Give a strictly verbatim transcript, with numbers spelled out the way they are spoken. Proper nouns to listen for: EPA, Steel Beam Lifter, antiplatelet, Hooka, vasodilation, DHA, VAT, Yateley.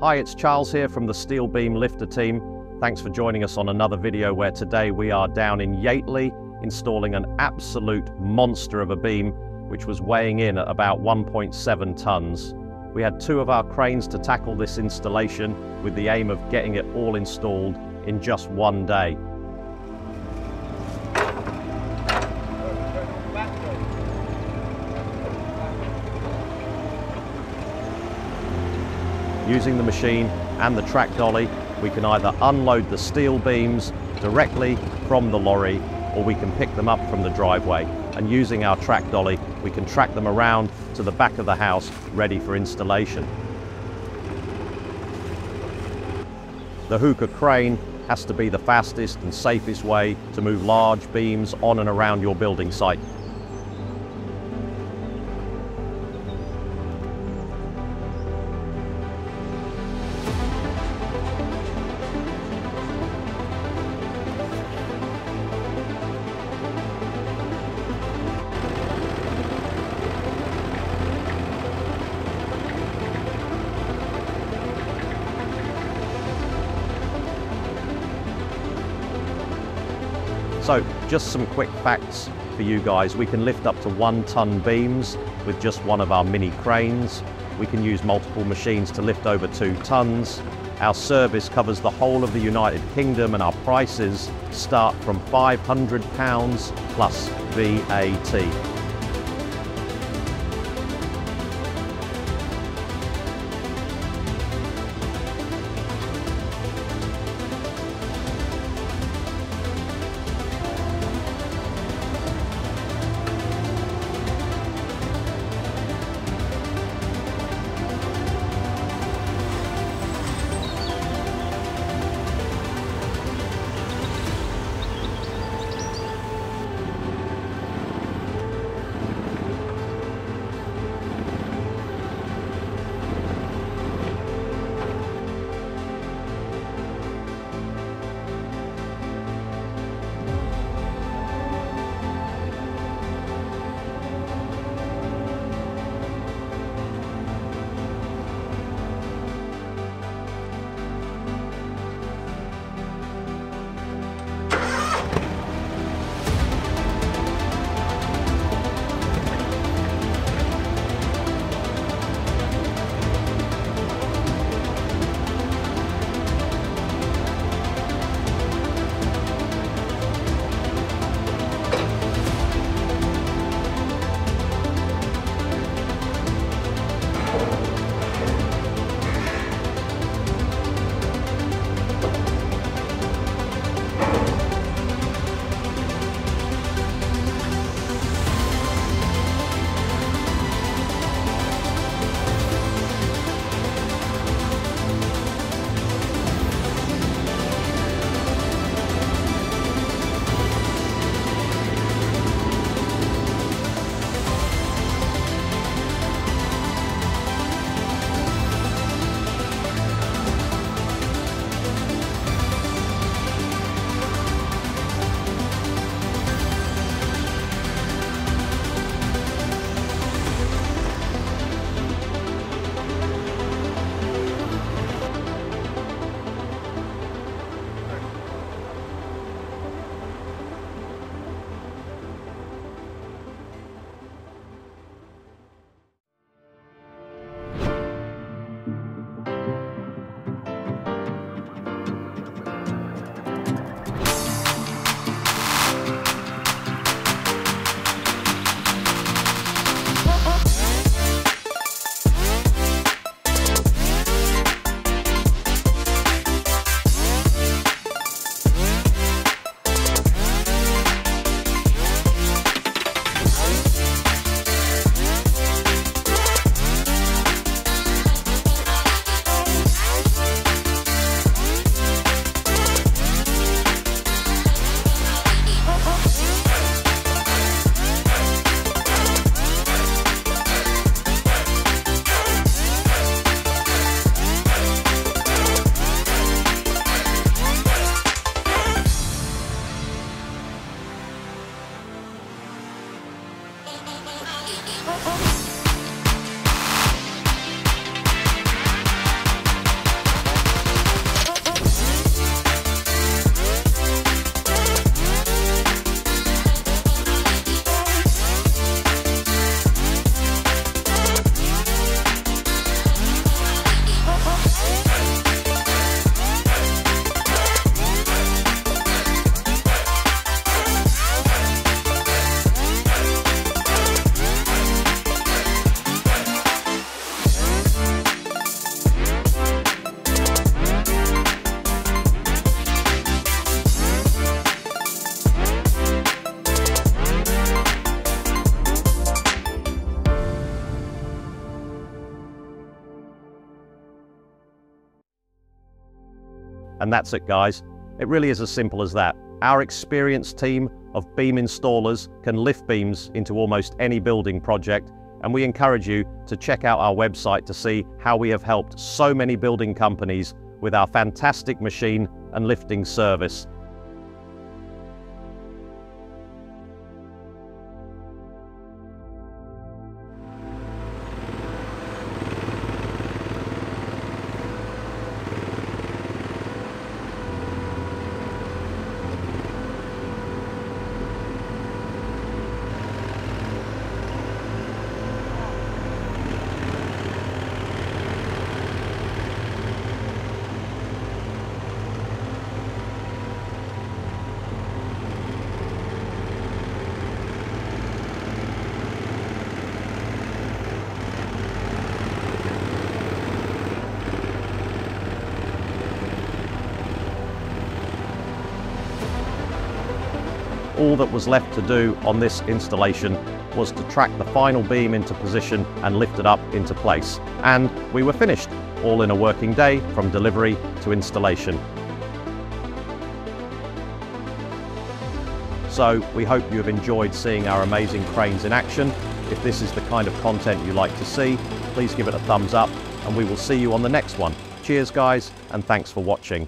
Hi, it's Charles here from the Steel Beam Lifter team. Thanks for joining us on another video where today we are down in Yateley installing an absolute monster of a beam which was weighing in at about one point seven tons. We had two of our cranes to tackle this installation with the aim of getting it all installed in just one day. Using the machine and the track dolly, we can either unload the steel beams directly from the lorry or we can pick them up from the driveway. And using our track dolly, we can track them around to the back of the house ready for installation. The Hooka crane has to be the fastest and safest way to move large beams on and around your building site. So just some quick facts for you guys. We can lift up to one ton beams with just one of our mini cranes. We can use multiple machines to lift over two tons. Our service covers the whole of the United Kingdom and our prices start from five hundred pounds plus V A T. And that's it, guys. It really is as simple as that. Our experienced team of beam installers can lift beams into almost any building project, and we encourage you to check out our website to see how we have helped so many building companies with our fantastic machine and lifting service. All that was left to do on this installation was to track the final beam into position and lift it up into place. And we were finished, all in a working day from delivery to installation. So we hope you have enjoyed seeing our amazing cranes in action. If this is the kind of content you like to see, please give it a thumbs up, and we will see you on the next one. Cheers, guys, and thanks for watching.